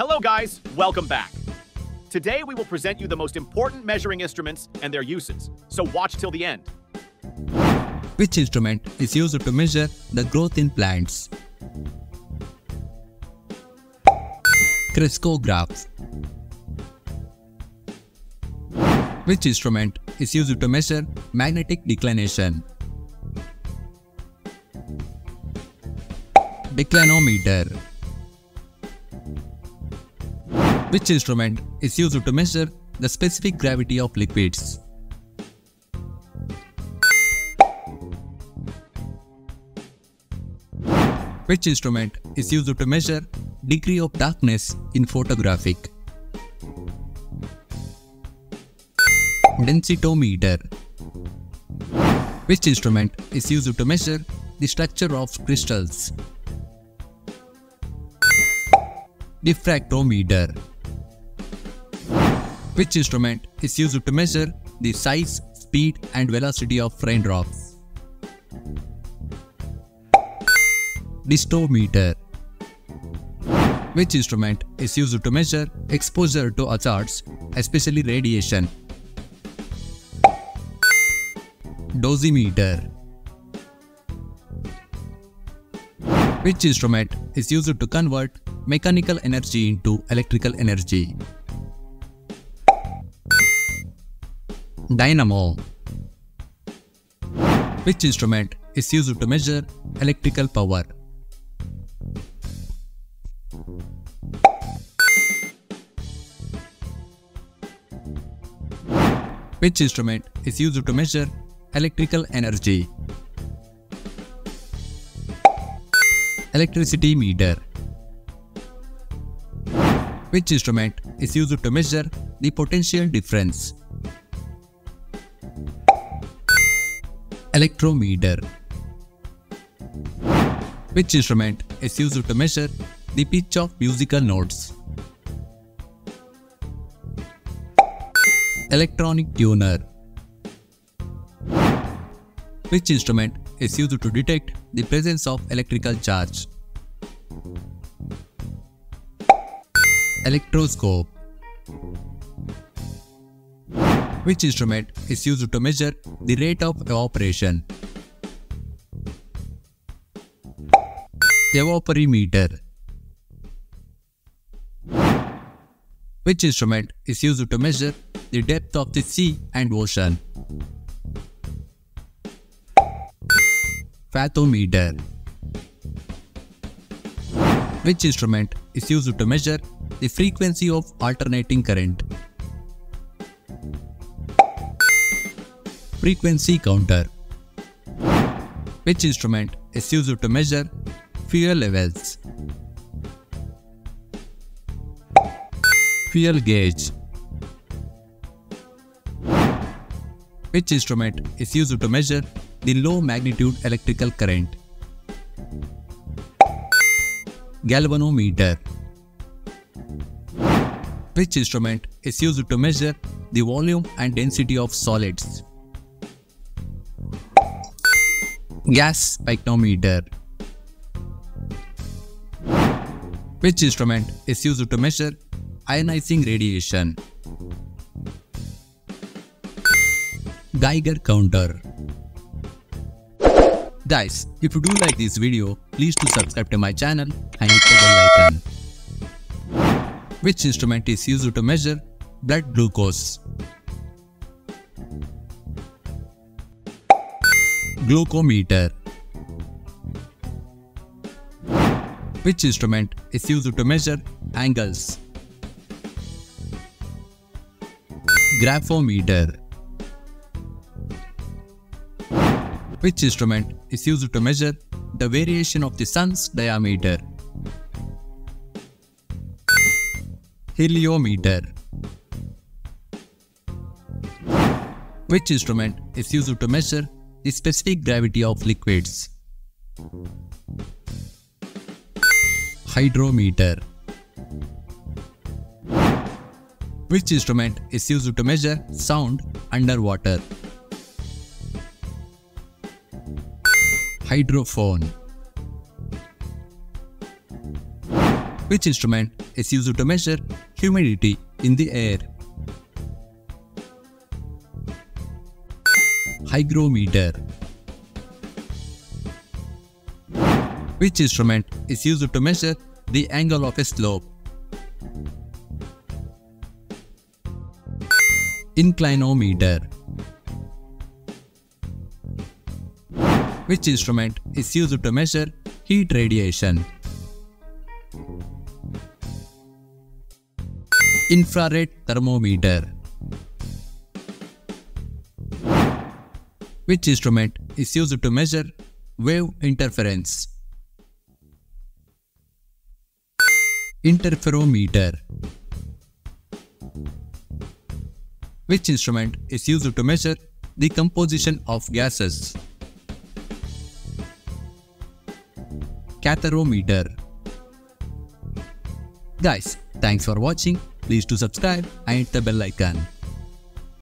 Hello guys, welcome back. Today we will present you the most important measuring instruments and their uses, so watch till the end. Which instrument is used to measure the growth in plants? Crescograph. Which instrument is used to measure magnetic declination? Declinometer. Which instrument is used to measure the specific gravity of liquids? Which instrument is used to measure degree of darkness in photographic? Densitometer. Which instrument is used to measure the structure of crystals? Diffractometer. Which instrument is used to measure the size, speed and velocity of raindrops? Distrometer. Which instrument is used to measure exposure to hazards, especially radiation? Dosimeter. Which instrument is used to convert mechanical energy into electrical energy? Dynamo. Which instrument is used to measure electrical power? Which instrument is used to measure electrical energy? Electricity meter. Which instrument is used to measure the potential difference? Electrometer. Which instrument is used to measure the pitch of musical notes? Electronic tuner. Which instrument is used to detect the presence of electrical charge? Electroscope. Which instrument is used to measure the rate of evaporation? Evaporimeter. Which instrument is used to measure the depth of the sea and ocean? Fatometer. Which instrument is used to measure the frequency of alternating current? Frequency counter. Which instrument is used to measure fuel levels? Fuel gauge. Which instrument is used to measure the low magnitude electrical current? Galvanometer. Which instrument is used to measure the volume and density of solids? Gas pycnometer. Which instrument is used to measure ionizing radiation? Geiger counter. Guys, if you do like this video, please do subscribe to my channel and hit the bell icon. Which instrument is used to measure blood glucose? Glucometer. Which instrument is used to measure angles? Graphometer. Which instrument is used to measure the variation of the sun's diameter? Heliometer. Which instrument is used to measure the specific gravity of liquids? Hydrometer. Which instrument is used to measure sound underwater? Hydrophone. Which instrument is used to measure humidity in the air. Hygrometer. Which instrument is used to measure the angle of a slope? Inclinometer. Which instrument is used to measure heat radiation? Infrared thermometer. Which instrument is used to measure wave interference? Interferometer. Which instrument is used to measure the composition of gases? Catharometer. Guys, thanks for watching. Please do subscribe and hit the bell icon.